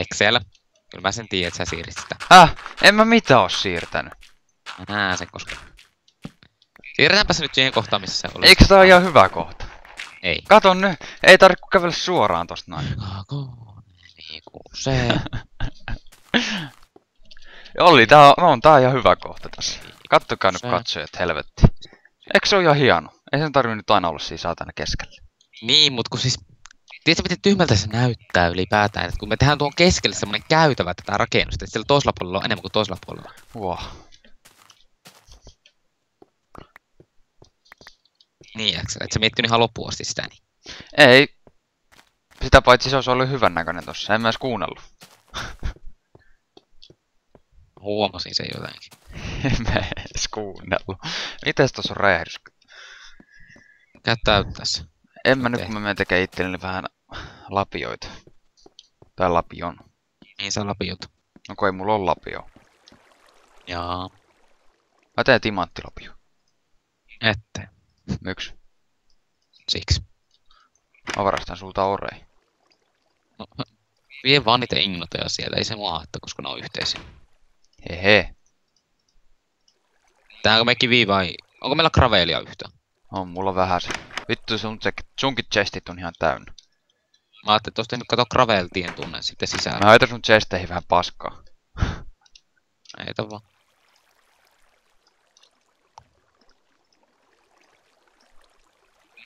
Excel. Kyllä mä sen tiedän, että sä siirsit sitä. En mä mitään oo siirtänyt. Mä näen sen koska. Siirretäänpä se nyt siihen kohtaan, missä se oli. Eikö tää ole ihan hyvä kohta? Ei. Kato nyt, ei tarvitse kun kävellä suoraan tosta noin. Niinku se. Olli, tää on ihan hyvä kohta tässä. Kattokaa nyt katsojat, helvetti. Eikö se oo ihan hieno? Ei sen tarvi nyt aina olla siinä saatana keskellä. Niin, mut kun siis... Tiedätkö miten tyhmältä se näyttää ylipäätään, että kun me tehdään tuon keskelle semmonen käytävä tätä rakennusta, että siellä toisella puolella on enemmän kuin toisella puolella. Wow. Niin, et sä miettinyt ihan loppuun asti sitä niin? Ei. Sitä paitsi se olisi ollut hyvän näköinen tossa, en mä edes kuunnellut. Huomasin sen jotenkin. En mä edes kuunnellut. Mites tossa on räjähdys? Käyttäyttää se. En mä nyt kun mä menen tekee itselleni vähän lapioita. Tai lapion. Niin saa lapiota. No kun ei mulla ole lapio. Jaa. Mä teen timanttilapio. Ette. Miksi? Siksi. Mä varastan sulta orei. No, vie vaan niitä ignoteja sieltä, ei se mua haittaa, koska ne on yhteisiä. Hehe. Täänkö mekin viivai? Onko meillä gravelia yhtään? On, mulla on vähän se. Vittu, sunkin chestit on ihan täynnä. Mä ajattelin, että ois tehnyt kato graveltien tunne sitten sisään. Mä heitän sun chesteihin vähän paskaa. Heitä vaan.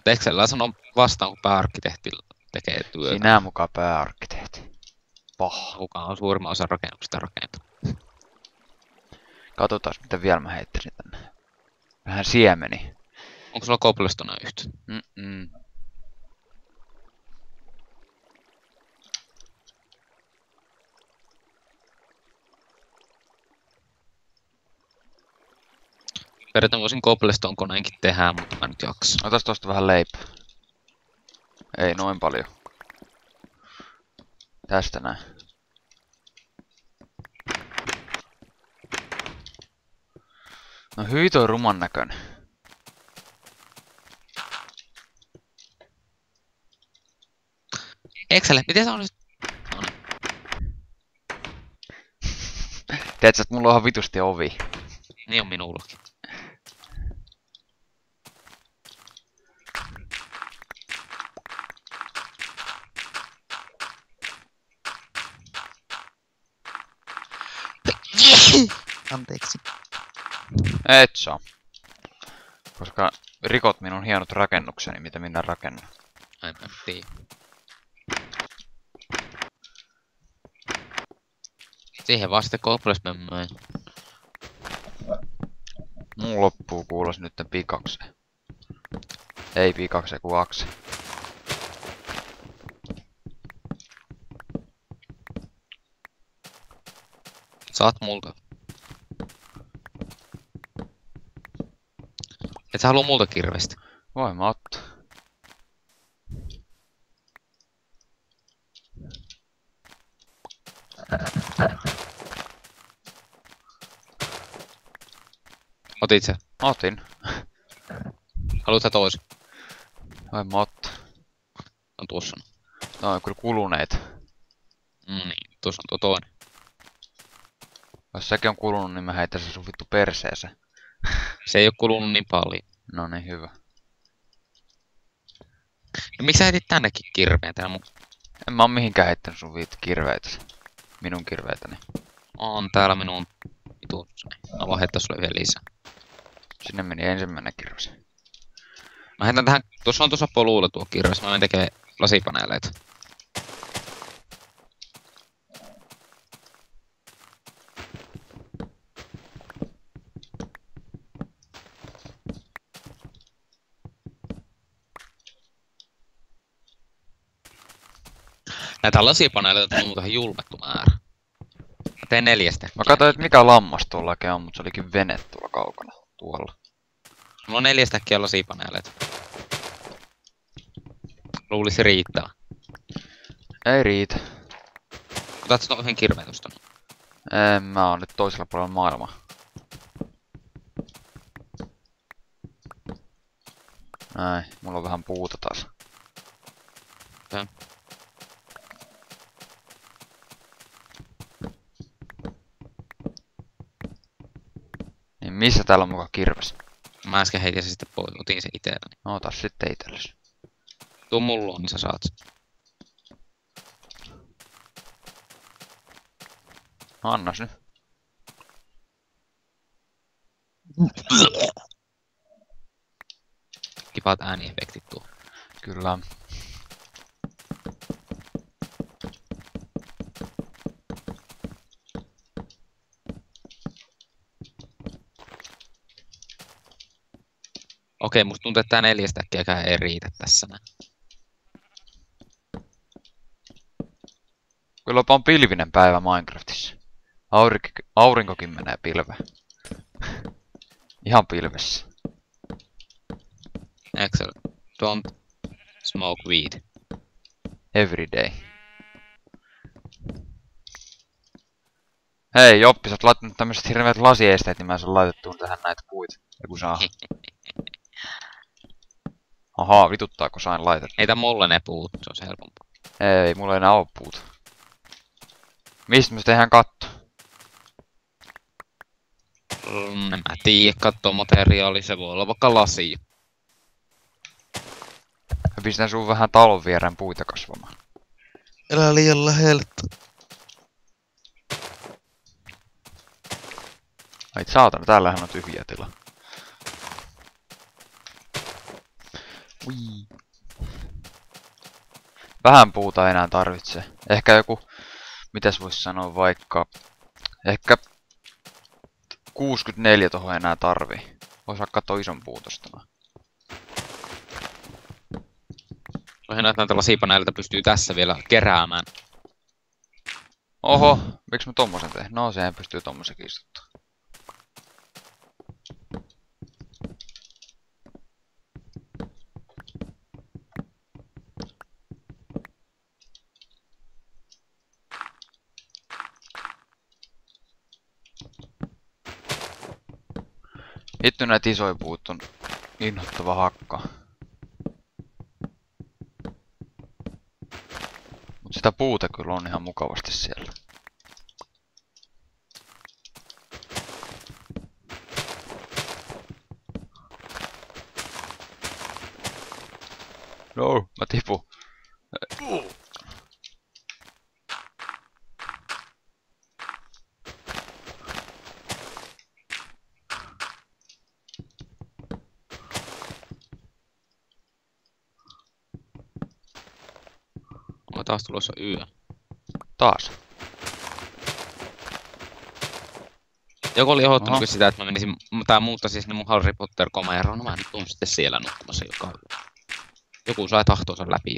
TheExelillä sanon vastaan, kun pääarkkitehti tekee työtä. Sinä mukaan pääarkkitehti. Paha. Kukaan on suurimman osan rakennuksista rakentanut. Katsotaas, mitä vielä mä heittäisin tänne. Vähän siemeni. Onko sulla cobblestone yhtä? Periaatteessa voisin cobblestone koneenkin tehdä, mutta mä nyt jaksa. Otas tosta vähän leipää. Ei noin paljon. Tästä näin. No hyi toi ruman näköinen. Excel, miten sä olisit? Tiedätkö, että mulla on ihan vitusti ovi? Niin on minullakin. Anteeksi. Et saa. Koska rikot minun hienot rakennukseni, mitä minä rakennan. Aivan tii. Siihen vaan sitten koplesmemmöin. Mun loppuu kuulos nytten pikakseen. Ei pikakseen, kun akseen. Saat multa. Et sä haluu multa kirvestä? Voi mä ottaa. Otit sä? Otin. Haluut sä toisen? Ai mä ottan. On tuossa. Tää on kyllä kuluneita. Niin, tuossa on tuo toinen. Jos säkin on kulunut, niin mä heitän sen sun vittu perseeseen. Se ei oo kulunut niin paljon. No niin, hyvä. No miksi sä heitit tännekin kirveen täällä mun? En mä oo mihinkään heittänyt sun viit kirveitä. Minun kirveitäni. On täällä minun vituussani. Mä voin heittää sulle vielä lisää. Sinne meni ensimmäinen kirves. Mä heitän tähän... Tuossa on tuossa poluulla tuo kirves. Mä menen tekee lasipaneeleita. Näitä lasipaneeleita on muutenhan julmettu määrä. Mä teen 4. Mä katsoin, että mikä lammas tuolla on, mutta se olikin vene tuolla kaukana. Tuolla. Mulla on 4 lasipaneeleita. Luulis riittää. Ei riitä. Otatko tuon yhden kirveen tuosta? En, mä oon nyt toisella puolella maailmaa. Näin, mulla on vähän puuta taas. Tän. Missä täällä on muka kirves? Mä äsken heitin se sitten pois, otin se itelleni. No ota sitten itelles. Tuu mulloon, niin sä saat sen. Annas nyt. Kivat ääniefektit tuo. Kyllä. Okei, musta tuntuu, että tää 4 stackiäkään ei riitä tässä näin. Kylläpä on pilvinen päivä Minecraftissa. Aurinkokin menee pilveen. Ihan pilvessä. Axel, don't smoke weed. Every day. Hei Joppi, sä oot laittanut tämmöset hirveät lasiesteet, niin mä sen laitettuun tähän näitä puita. Ja kun saa. Ahaa, vituttaa kun sain laitettua. Ei tää mulle ne puut, se on se helpompaa. Ei, mulla ei enää oo puuta. Mistä me tehdään katto? En mä tiiä, kattomateriaali, se voi olla vaikka lasi. Mä pistän sun vähän talon viereen puita kasvamaan. Elä liian läheltä. Ai saatana, täällähän on tyhjä tila. Ui. Vähän puuta enää tarvitse. Ehkä joku, mitäs vois sanoa vaikka, ehkä 64 tohon enää tarvii. Vois vaikka toisen puutostana. On hienoa, että näitä siipanäiltä pystyy tässä vielä keräämään. Oho, miksi mä tommosen tein? No, sehän pystyy tommosenkin istuttaa. Vittu näit isoja puut on inhottava hakka. Mut sitä puuta kyllä on ihan mukavasti siellä. No, mä tipun. Taas tulossa yö. Taas. Joku oli oottanutkin sitä, että mä menisin, tai muuttaisin sinne mun Harry Potter komeroon. No mä nyt oon sitten siellä nukkumassa joka yö. Joku sai tahtonsa läpi.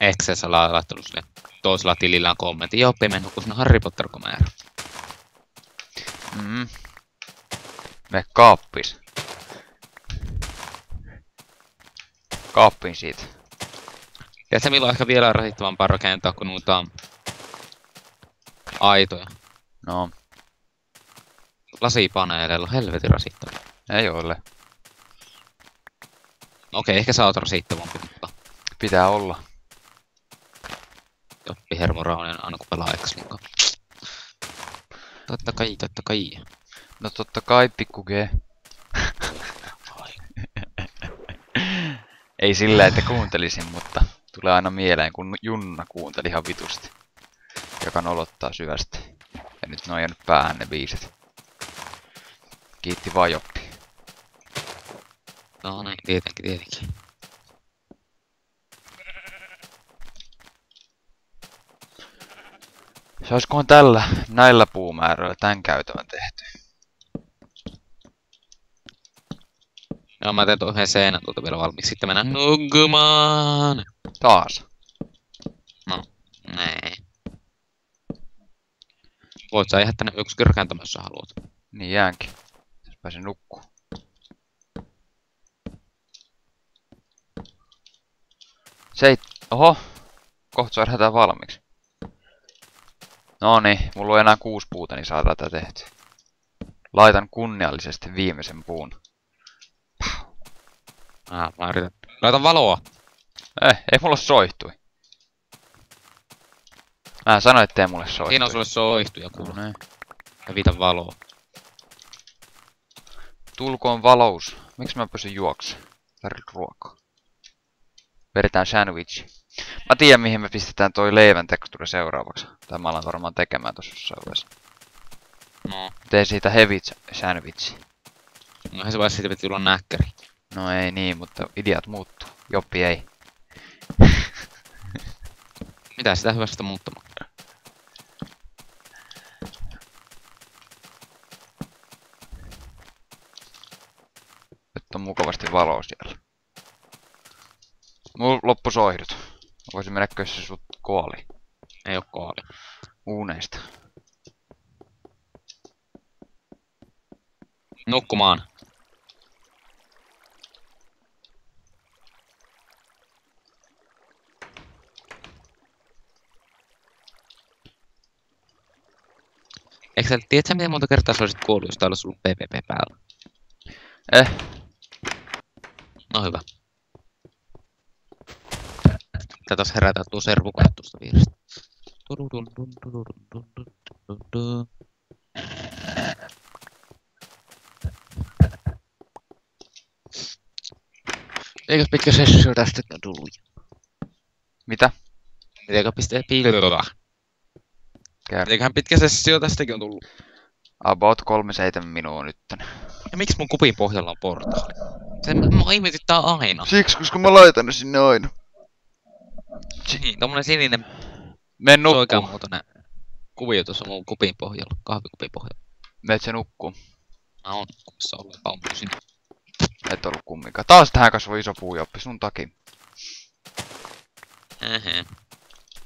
Excel on laittanut sille toisella tilillään kommentti. Joppi, me nukkuu sinne Harry Potter-komeero. Me kaappis. Kaappin siitä. Tiedätkö, milloin ehkä vielä rasittavampaa rakentaa, kun nuutaan aitoja? No. Lasipaneeleilla on helvetin rasittavaa. Ei ole. Okei, ehkä sä oot rasittavampi, mutta... Pitää olla. Joppi hermoraunen aina kun pelaa Exlinkaan. Totta kai. No totta kai, pikku G. Ei sillä, että kuuntelisin, mutta tulee aina mieleen, kun Junna kuunteli ihan vitusti. Joka nolottaa syvästi. Ja nyt ne on jäänyt päähän ne biiset. Kiitti vaan Joppi. No niin, tietenkin. Saiskohan näillä puumäärällä tän käytävän tehty? Joo, mä teen tuon yhden seinän tuolta vielä valmiiksi. Sitten mennään nukkumaan! Taas? No, nee. Voit sä jäädä tänne yksi kyrkäntämä, jos sä haluat. Niin jäänkin. Jos pääsen nukkumaan. Oho! Kohta saa lähdetään valmiiksi. Noniin, mulla on enää 6 puuta, niin saadaan tätä tehtyä. Laitan kunniallisesti viimeisen puun. Mä yritän. Laitan valoa. Ei mulla soihtui. Mä sanoin, ettei mulle soihtui. Siinä on sulle soihtuja, kuule. Hävitä valoa. Tulkoon valous. Miksi mä pystyn juokse? Ruokaa. Vedetään sandwich. Mä tiedän, mihin me pistetään toi leivän tekstuuri seuraavaksi. Tää mä alan varmaan tekemään tossa jossain vaiheessa. No. Tee siitä heavy sandwichi. No se vaiheessa siitä piti tulla näkkäri. No ei niin, mutta ideat muuttuu. Joppi ei. Mitä sitä hyvästä muuttamaan? Nyt on mukavasti valoa siellä. Mulla loppu soihdut. Voisin mennä kössä sut kooli. Ei oo kooli. Uuneista. Nukkumaan. Eikö sä tiedä, miten monta kertaa sä olisit kuollut, jos täällä olisi ollut PPP päällä? No hyvä. Tää taas herätään tuo servukattusta vierestä. Eikös pitkä sessio tästä tullut? Mitä? Mitenkä pistää piilotota? Eiköhän pitkä sessio tästäkin on tullut? About 37 minua nytten. Ja miksi mun kupin pohjalla on portaali? Se mua ihmetyttää aina. Siksi, koska mä laitan ne sinne aina. Niin, tommonen sininen soikeamuotoinen kuvio tuossa mun kupin pohjalla, kahvikupin pohjalla. Meet se nukkuu. Mä oon nukkumassa olleen pampusin. Et ollu kumminkaan. Taas tähän kasvoi iso puujoppi sun takia.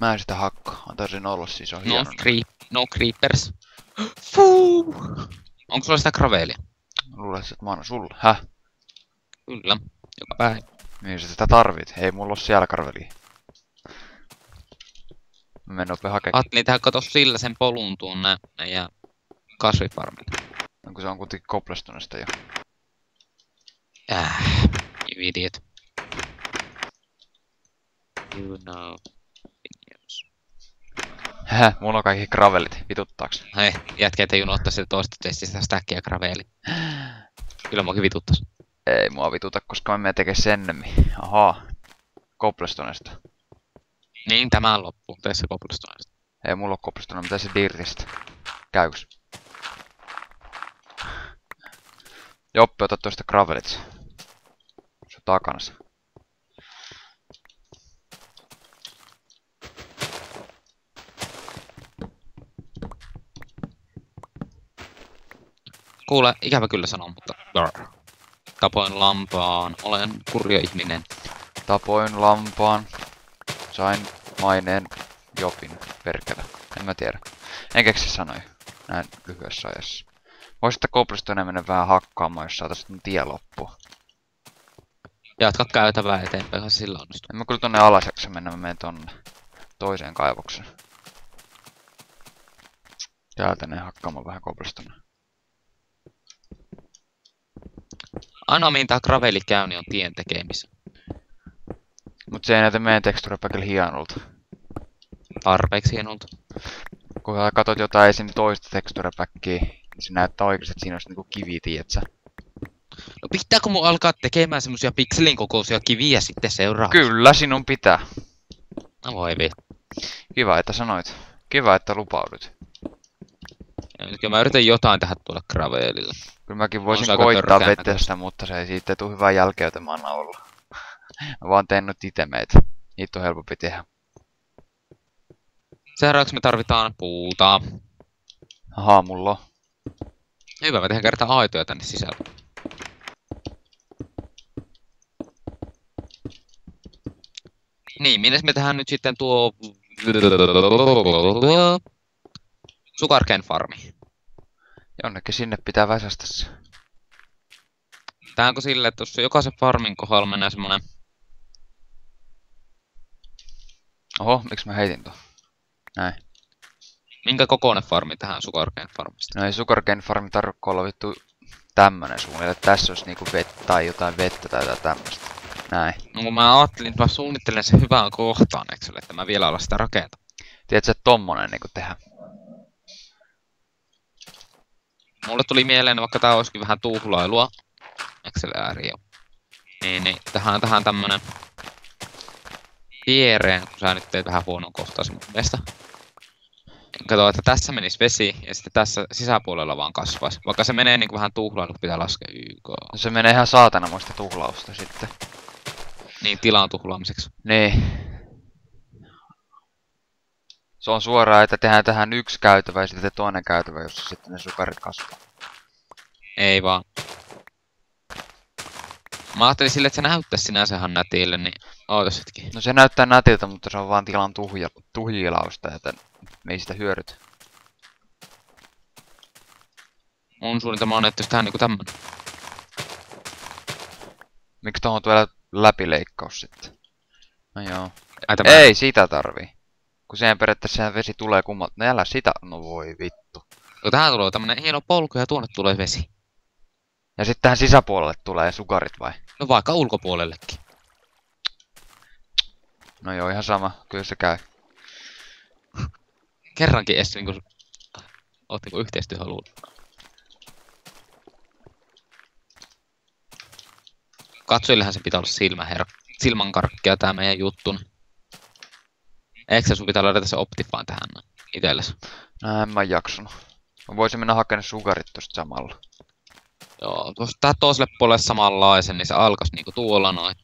Mä en sitä hakkaa, antaisin olla siis on hieno. No creepers. Fuuu! Onko sulla sitä gravelia? Luulet, että mä annan sulle. Häh? Kyllä, joka päivä. Niin sä sitä tarvit, ei mulla oo siellä gravelia. Mä menen opeen hakemaan. Aattelin tähän kato sillä sen polun tuonne ja kasvifarmille. Onko se on kuitenkin koplastunesta jo? You idiot. You know. Hähä, mulla on kaikki gravelit, vituttaaks? Hei, jätkeet ei unohtaa sitä toista testistä stackia gravelit. Kyllä muakin vituttas. Ei mua vituta, koska mä menen tekee sennemmin. Ahaa. Koplastunesta. Niin, tämä on loppu. Tee se kopulistunut. Ei mulla oo kopulistunut, mitä se dirtistä. Käyks? Joppi, ota toista gravelit. Se on takansa. Kuule, ikävä kyllä sanon, mutta... Tapoin lampaan. Olen kurja ihminen. Tapoin lampaan. Sain maineen Jopin perkele. En mä tiedä. En keksi sanoi. Näin lyhyessä ajassa. Voisi sitä koplistona mennä vähän hakkaamaan, jos saataisiin nyt tie loppua. Jatka käytävää eteenpäin, koska sillä onnistuu. En mä kyllä tonne alaseksi mennä, mä menen tonne toiseen kaivokseen. Täältä ne hakkaamaan vähän koplistona. Ainoa mihin tää graveli käy, niin on tien tekemisen. Mut se ei näytä meidän tekstuuripäkillä hienolta. Tarpeeksi hienolta. Kun sä katot jotain esim. Toista tekstuuripäkkiä, niin se näyttää oikeesti, että siinä on niinku kiviä, tietsä. No pitääkö mun alkaa tekemään semmosia pikselin kokoisia kiviä sitten seuraavaksi? Kyllä sinun pitää. No voi vittu. Kiva, että sanoit. Kiva, että lupaudut. Ja nyt mä yritän jotain tähän tuolla gravelilla. Kyllä mäkin voisin koittaa vetää sitä, mutta se ei siitä tuu hyvää jälkeä, joten mä annan olla. Mä vaan teen nyt ite meitä. Niitä on helpompi tehdä. Seuraavaksi me tarvitaan puuta. Ahaa, mulla on. Hyvä, mä tehdään kertaa aitoja tänne sisälle. Niin, minnes me tehdään nyt sitten tuo... Sugarcane farmi. Jonnekin sinne pitää väsästä se. Tehdäänkö silleen, että jos jokaisen farmin kohdalla mennään semmonen... Oho, miksi mä heitin tuon? Näin. Minkä kokoinen farmi tähän sugarcane farmista? No ei sugarcane farmi tarvitse olla vittu tämmönen suunnilleen, että tässä olisi niinku vettä tai jotain vettä tai jotain tämmöstä. Näin. No mä ajattelin, että mä suunnittelen sen hyvään kohtaan, eksylle, että mä vielä ala sitä rakentaa. Tiedätkö, että tommonen niinku tehdä? Mulle tuli mieleen, vaikka tää olisikin vähän tuhlailua. Excel ääriä. Niin, tähän tämmönen viereen, kun sä nyt teet vähän huonon kohtaasi mun mielestä. Kato, että tässä menis vesi ja sitten tässä sisäpuolella vaan kasvaisi. Vaikka se menee niinku vähän tuhlailu, pitää laskea YK. No se menee ihan saatanamoista tuhlausta sitten. Niin, tilan tuhlaamiseksi. Niin. Se on suoraan, että tehdään tähän yksi käytävä ja sitten toinen käytävä, jossa sitten ne sukarit kasvaa. Ei vaan. Mä ajattelin sille, että se näyttäis sinänsä ihan nätille, niin ootas hetki. No se näyttää nätiltä, mutta se on vaan tilan tuhjilausta, että me ei sitä hyödytä. Mun suunnitelma on, että jos tähän niinku tämmönen. Miksi tohon tulee läpileikkaus sitten? No joo. Ei sitä tarvii. Kun siihen periaatteessa vesi tulee kummalta. No älä sitä, no voi vittu. No tähän tulee tämmönen hieno polku ja tuonne tulee vesi. Ja sitten tähän sisäpuolelle tulee sukarit vai? No vaikka ulkopuolellekin. No joo, ihan sama. Kyllä se käy. Kerrankin edes niinku... Oot niinku yhteistyöhaluun. Katsojillehän se pitää olla silmänkarkkia tää meidän juttun. Eikö sun pitää löydä se Optifine tähän itelles? No en mä jaksanut. Mä voisin mennä hakemaan sukarit tosta samalla. Joo, tuosta tähän toiselle puolelle samanlaisen, niin se alkas niinku tuolla noin.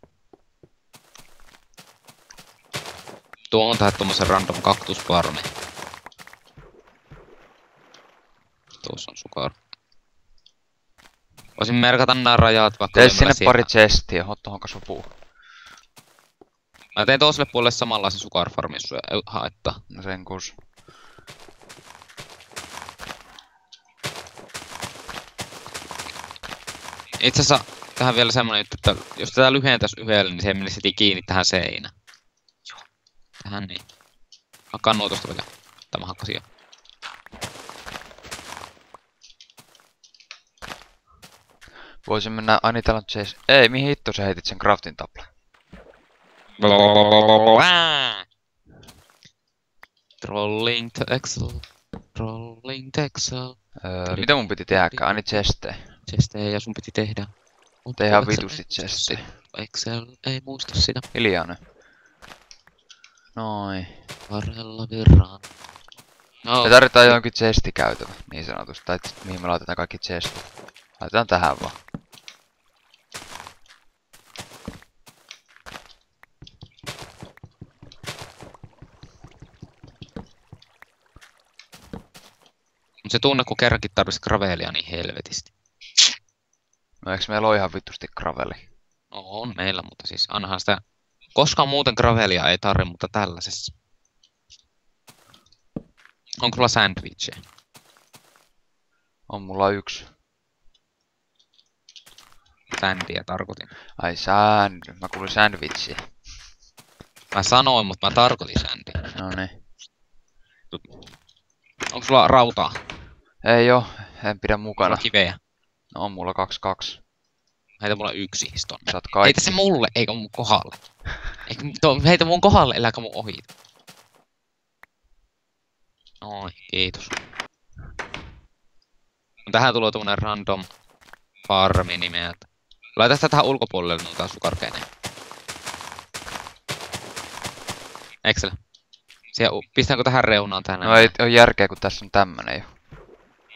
Tuo on tähän tommosen random kaktusparmi. Tuossa on sukari. Voisin merkata nää rajat vaikka... Tee sinne pari chestiä, oot tohonko sopuu. Mä tein toiselle puolelle samanlaisen sukarfarmin, jos ei haittaa. No sen kus. Itse asiassa tähän vielä semmonen juttu, että jos tätä lyhentäis yhdelle, niin se menisi heti kiinni tähän seinään. Joo. Tähän niin. Hakkaan nuo tosta vaikka. Tai mä hakkasin jo. Voisin mennä Anitalan chase. Ei, mihin hitto sä heitit sen craftin tablen? Trolling the Excel. Trolling the Excel. Mitä mun piti tehdäkään? Ani chestejä. Chestejä ja sun piti tehdä. Mutta ihan vitusti chesti. Excel ei muista sitä. Hiljainen. Noin. Varrella virran. No. Me tarvitaan johonkin chestikäytävä, niin sanotusti. Tai mihin me laitetaan kaikki chestit. Laitetaan tähän vaan. Mut se tunne, kun kerrankin tarvitsi gravelia niin helvetisti. No eiks meillä oo ihan vittusti graveli? No on meillä, mutta siis annahan sitä... Koskaan muuten gravelia ei tarvi, mutta tällaisessa. Onko sulla sandwichia? On mulla yksi. Sändiä tarkoitin. Ai sand... Mä kuulin sandwichia. Mä sanoin, mutta mä tarkoitin sändiä. No niin. Onko sulla rautaa? Ei oo, en pidä mukana. Kiveä. No on mulla 2-2. Heitä mulla yksi tonne. Saat kaikki. Heitä se mulle, eikä mun kohdalle. Heitä mun kohdalle, eläkä mun ohi. Noin, kiitos. Tähän tulee tommonen random farmi nimeltä. Laita sitä tähän ulkopuolelle noita sukarkeineen. Excel. Pistäänkö tähän reunaan tänne? No ei oo järkeä, kun tässä on tämmönen jo.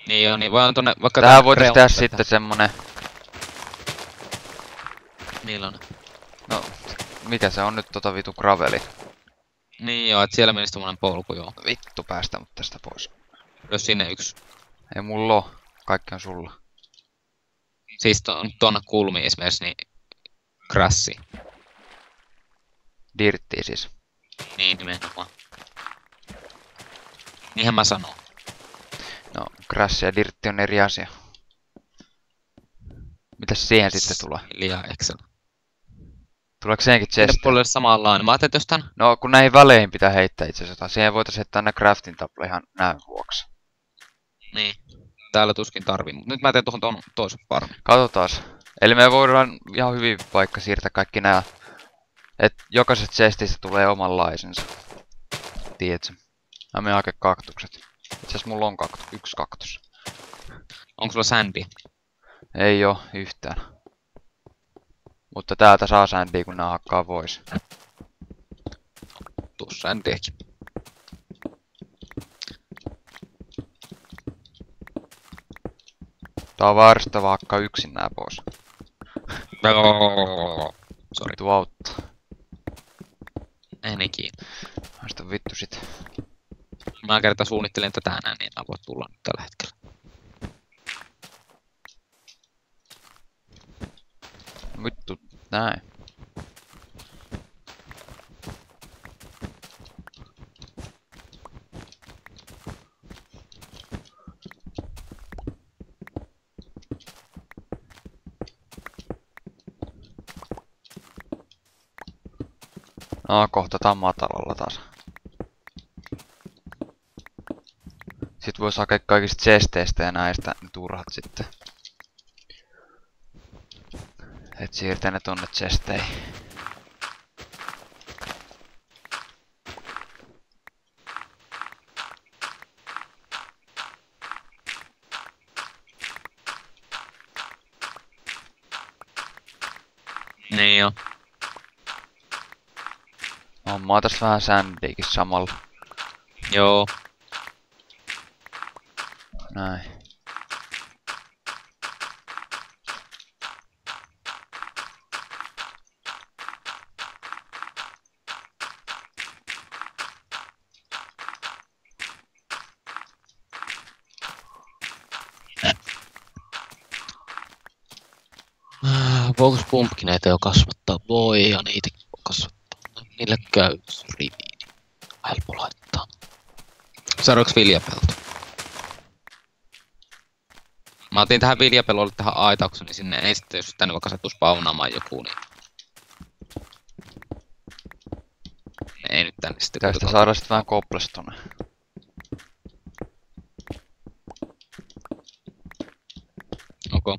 Niin joo, niin vaan tonne vaikka... Tähän voitais tehdä sitten semmonen... Millainen? No, mikä se on nyt tota vitu graveli? Niin joo, et siellä menis tommonen polku joo. Vittu, päästä mut tästä pois. Lös sinne yks. Ei mulla oo. Kaikki on sulla. Siis tonne kulmiin esimerkiksi, niin... Krassi. Dirttii siis. Niin, nimenomaan. Niinhän mä sanon. No, crash ja dirtti on eri asia. Mitäs siihen sitten tulee? Liian Excel. Tuleeko senkin chestia? Puolelle samanlainen. Mä ajattelin, jos tän... No, kun näihin väleihin pitää heittää itse asiassa. Siihen voitaisiin heittää nää crafting tabla ihan näin vuoksi. Niin. Täällä tuskin tarvii, mutta nyt mä teen tuohon toisen parin. Katsotaas. Eli me voidaan ihan hyvin vaikka siirtää kaikki nää. Et jokaisesta chestistä tulee omanlaisensa. Tiedätkö? Mä menen hakee kaktukset. Itseasiassa mulla on yksi kaktus. Onko sulla sandia? Ei oo yhtään. Mutta täältä saa sandia, kun nää hakkaa pois. Tuu sandiakin. Tää on varstava hakkaa yksin nää pois. Sori. Tuu auttaa. Enikin. Haista vittu sit. Mä kertaa suunnittelin tätä enää, niin mä voin tulla nyt tällä hetkellä. Vittu, näin. No, kohta tää on matalalla taas. Sit vois hakea kaikista chesteistä ja näistä turhat sitten. Et siirtää ne tonne chesteihin. Niin joo. Hommaa tässä vähän sandiikin samalla. Joo. Näin. Focus pumpkineita jo kasvattaa. Voi ja niitä kasvattaa. Niillä käy riviini. Helpo laittaa. Seuraavaksi viljapelto. Mä otin tähän viljapelolle tähän aitauksen, niin sinne ei sitten, jos tänne vaikka sattuu spawnaamaan joku, niin... Ei nyt tänne sitten... Tästä saadaan sitten vähän koplastona. Okei. Okay.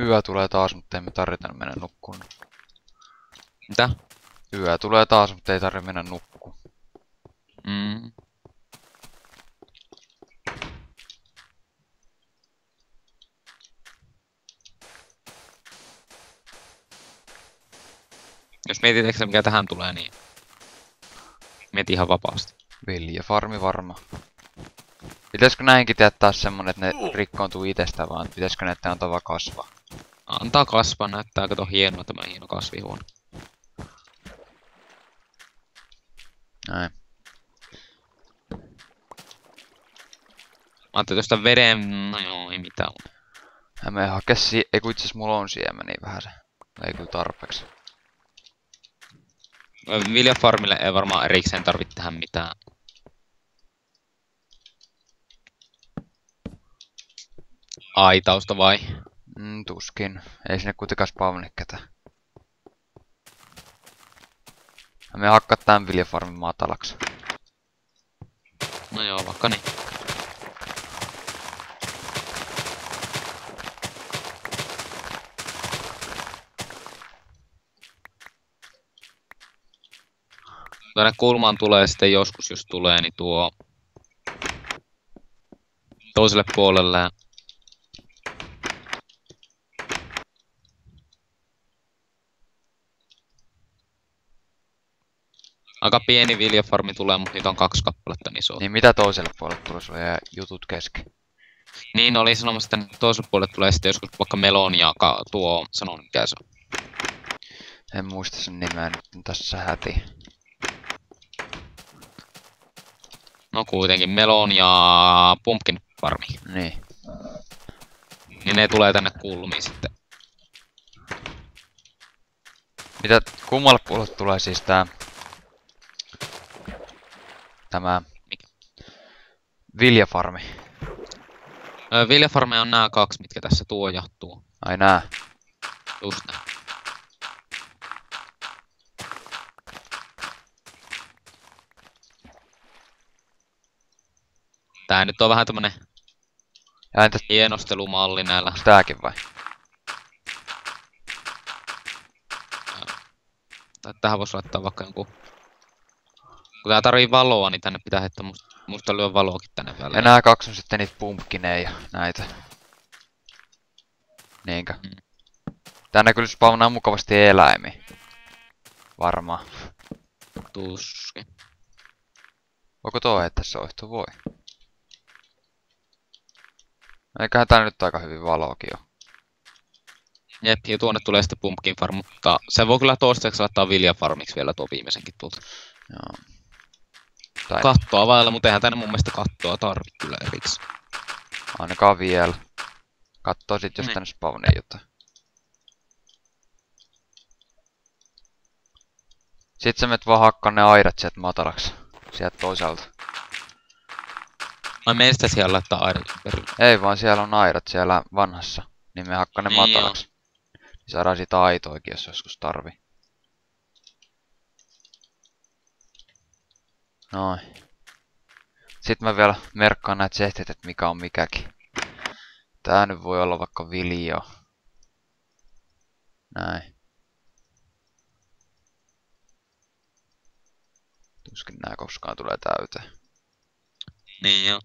Yö tulee taas, mutta ei me tarvita mennä nukkuun. Mitä? Yö tulee taas, mutta ei tarvitse mennä nukkuun. Mm. Jos mietit, eikö se mikä tähän tulee, niin mieti ihan vapaasti. Viljafarmi varma. Pitäisikö näinkin tehdä taas semmonen, että ne rikkoontuu itestä vaan? Pitäisikö näitä antaa vaan kasvaa? Antaa kasvaa, näyttää kato hienoa tämä hieno kasvihuone. Näin. Mä ajattelin tuosta veden... No joo, ei mitään. Ja me ei hake ei kun itseasiassa mulla on siemeniä vähän se. Ei kyllä tarpeeksi. Viljafarmille ei varmaan erikseen tarvitse tähän mitään. Aitausta vai? Mm, tuskin. Ei sinne kuitenkaan spawni ketä. Ja me hakkaa tän viljafarmin matalaks. No joo, vaikka niin. Tänne kulmaan tulee sitten joskus, jos tulee, niin tuo... Toiselle puolelle. Aika pieni viljafarmi tulee, mutta niitä on 2 kappaletta, niin se on. Niin mitä toiselle puolelle tulee sulle ja jutut kesken? Niin oli sanomassa, että toiselle puolelle tulee sitten joskus vaikka melonia, tuo sanon mikä se on. En muista sen nimeä nyt tässä häti. No kuitenkin melonia pumpkin farmi. Niin. Niin ne tulee tänne kulmiin sitten. Mitä kummalle puolelle tulee siis tää... Tämä... Viljafarmi. Viljafarmeja on nämä kaksi, mitkä tässä tuojahtuu. Ai nää. Just nää. Tää nyt on vähän tämmönen... Entäs... hienostelumalli näillä. Tääkin vai? Tähän voisi laittaa vaikka jonkun... Kun tää tarvii valoa, niin tänne pitää heittää musta lyö valoakin tänne väliin. Ja nää kaksi on sitten niitä pumpkineja, näitä. Niinkö? Mm. Tänne kyllä spawnaa mukavasti eläimiä. Varmaan. Tuskin. Voiko toi heittää se oihtuu? Voi. Eiköhän tää nyt aika hyvin valoakin jo. Jep, ja tuonne tulee sitten pumpkin farm, mutta se voi kyllä toistaiseksi laittaa viljafarmiksi vielä tuo viimeisenkin tuolta. Joo. Tai... Kattoa vailla, mutta eihän tänne mun mielestä kattoa tarvitse kyllä eriks. Ainakaan vielä. Kattoo sit jos tänne spawnii jotain. Sit sä menet vaan hakkaan ne aidat sieltä matalaks. Sieltä toisaalta. Ai meistä siellä laittaa aidat ympärille. Ei vaan siellä on aidat siellä vanhassa. Niin me hakkaan ne matalaks. Niin saadaan siitä aitoikin jos joskus tarvii. Noin. Sitten mä vielä merkkaan näitä sehteet, että mikä on mikäkin. Tää nyt voi olla vaikka viljo. Näin. Tuskin nää koskaan tulee täyteen. Niin joo.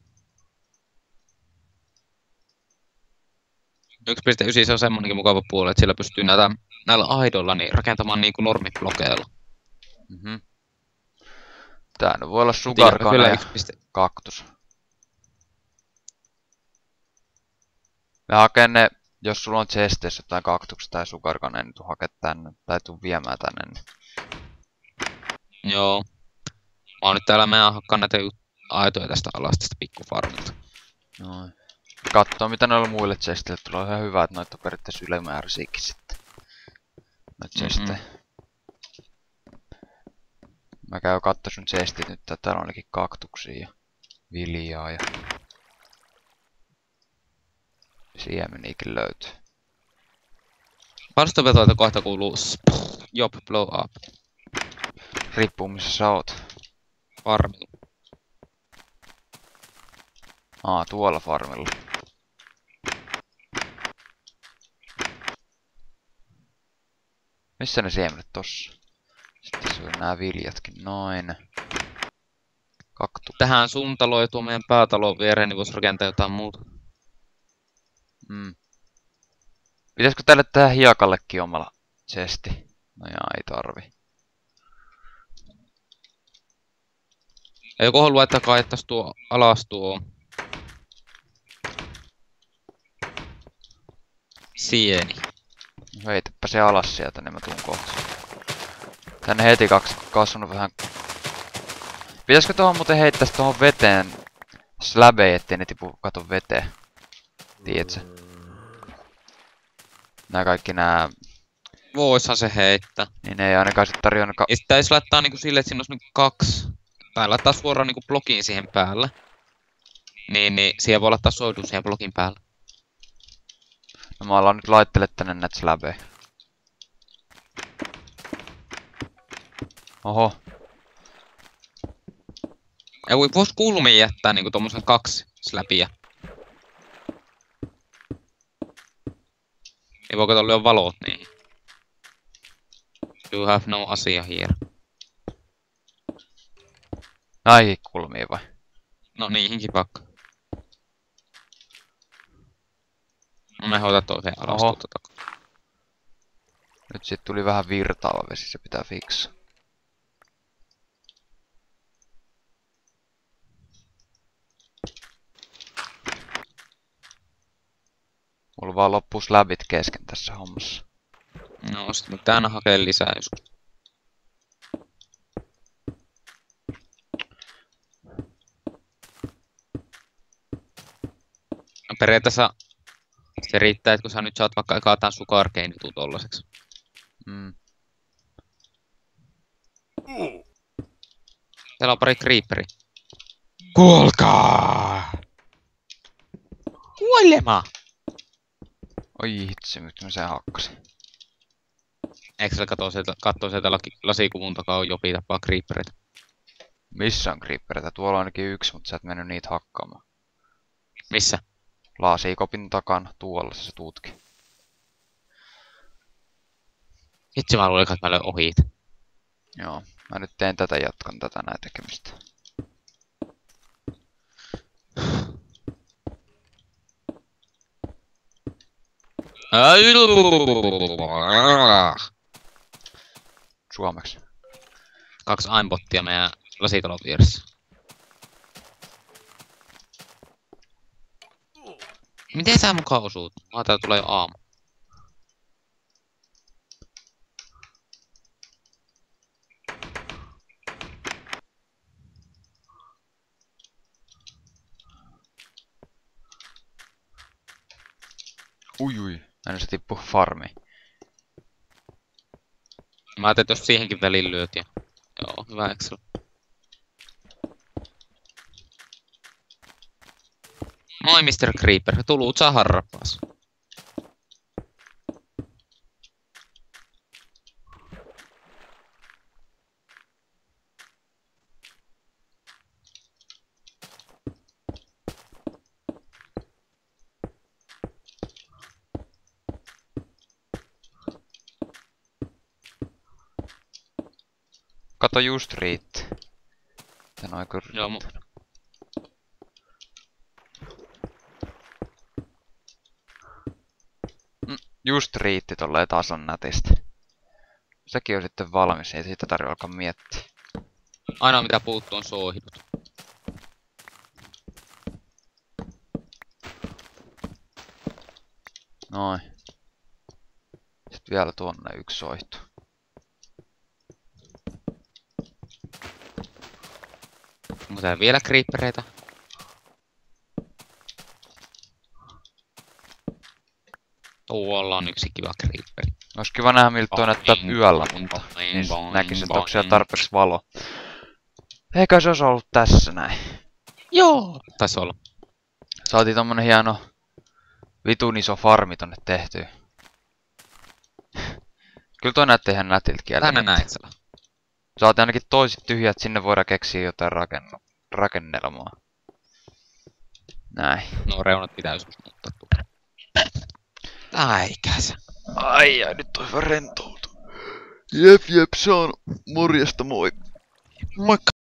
1.9 se on semmonenkin mukava puoli, että sillä pystyy näillä aidoilla niin rakentamaan niinku normiblokeilla. Mhm. Tää voi olla sugarkana ja kaktus. Me haken ne, jos sulla on chesteissä jotain kaktuksia tai sugarkana, niin tuu hake tänne, tai tuu viemään tänne. Joo. Mä oon nyt täällä meidän hakkaan näitä aitoja tästä alas tästä pikkufarmilta. Noin. Kattoo mitä noilla muille chesteille tulee, ihan hyvä, että noita on periaatteessa ylimääräisiäkin sitten. Noit chestejä. Mä käyn kattoo sun chestit nyt, täällä on ainakin kaktuksia ja viljaa ja... Siemeniäkin löytyy. Varustovetoilta kohta kuuluu J0P blow up. Riippuu missä sä oot. Farmilla. Aa, tuolla farmilla. Missä ne siemenet tossa? Sitten se on nää viljatkin, noin. Kaktu. Tähän sun talo ja tuo meidän päätalon viereen, niin vois rakentaa jotain muuta. Mm. Pitäisikö tälle tehdä hiekallekin omalla chesti? No jaa, ei tarvi. Eikö halua, että kaittais tuo alas tuo... sieni. Heitäpä se alas sieltä, niin mä tuun kohta. Tänne heti kaksi kasvanut vähän. Pitäisikö tohon muuten heittää tohon veteen släbejä, ettei ne tipu katon veteen? Tiedätkö? Nää kaikki nää... Voishan se heittää. Niin ei ainakaan sit tarjoa ainakaan... Ja sit täis laittaa niinku silleen, et siinä ois niinku kaksi. Tai laittaa suoraan niinku blokiin siihen päälle. Niin siihen voi laittaa soidun siihen blokin päälle. No mä alan nyt laittele tänne näitä släbejä. Oho. Ei vois kulmiin jättää niinku tommosen kaksi släpiä. Ei voi kato lyö valot niihin. You have no asia here. Näihin kulmiin vai? No niihinkin pakka. No me hoitaa toiseen alas tuolta takaa. Nyt sit tuli vähän virtaava vesi, se pitää fiksaa. Mulla vaan loppuu slabit kesken tässä hommassa. No sit pitää aina hakee lisää joskus. Periaatteessa Se riittää, että kun sä nyt saat vaikka kaataan sun karkein jutun tollaseksi. Täällä on pari creeperi. Kuolkaa! Kuolema! Oi hitsi, mistä mä sen hakkasin. Eikö sä kattoo sieltä lasikuvun takaa on jopi tapaa creepereitä? Missä on creepereitä? Tuolla on ainakin yksi, mutta sä et mennyt niitä hakkaamaan. Missä? Lasikopin takana, tuolla se tutki. Hitsi mä luulen, että mä löin ohi. Joo, mä nyt teen tätä, jatkan tätä näin tekemistä. Suomeksi. 2 aimbottia meidän lasitalon vieressä. Miten tää mukaan osuut? Mä täällä tulee jo aamu. Ujui, aina se tippuu farmiin. Mä ajattelin, jos siihenkin väliin lyöt ja... Joo, hyvä Excel. Moi Mr. Creeper, tulut saa harrapaas. Kato just riitti. Tän aiku riittää. Just riitti tolleen tason nätisti. Sekin on sitten valmis, ei siitä tarvitse alkaa miettiä. Aina mitä puuttuu on soihdut. Noin. Sitten vielä tuonne yksi soihtu. Onko täällä vielä creepereitä? Tuolla on yksi kiva creeperi. Ois kiva nähdä miltä tuo näyttää yöllä, mutta niin näkisin, että onko siellä tarpeeksi valo. Eikä se ois ollut tässä näin. Joo! Taisi olla. Saatiin tommonen hieno vitun iso farmi tonne tehtyä. Kyllä toi näyttää ihan nätiltä kieltä. Tänne näin siellä. Saatiin ainakin toiset tyhjät, sinne voidaan keksiä jotain rakennelmaa. Näin. No reunat pitää joskus muuttaa tuolla. Aikäs. Ai, nyt on hyvä rentoutu. Jep, se on morjesta, moi. Moikka.